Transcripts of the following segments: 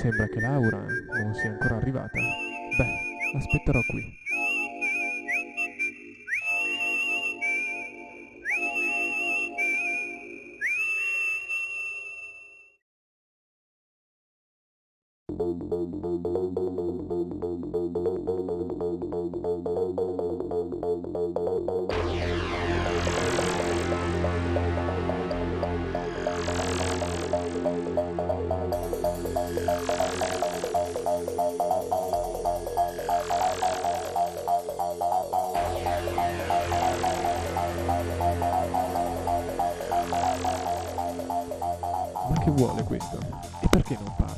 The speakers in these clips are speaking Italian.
Sembra che Laura non sia ancora arrivata. Beh, aspetterò qui. Vuole questo? E perché non parla?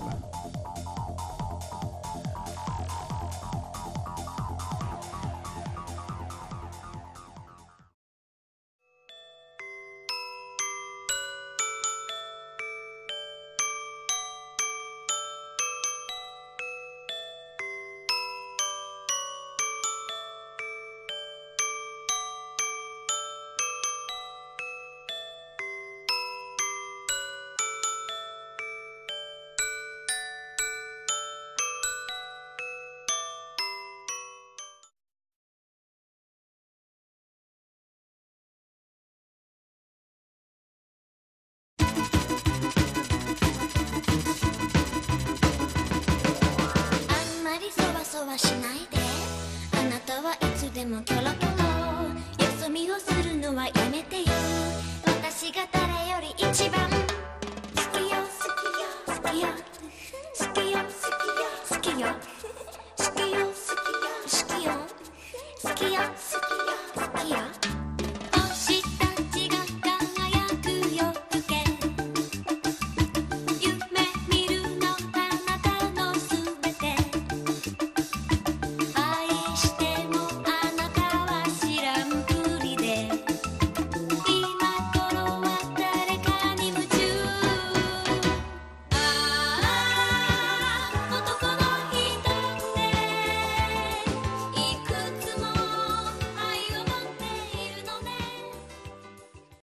Ski up.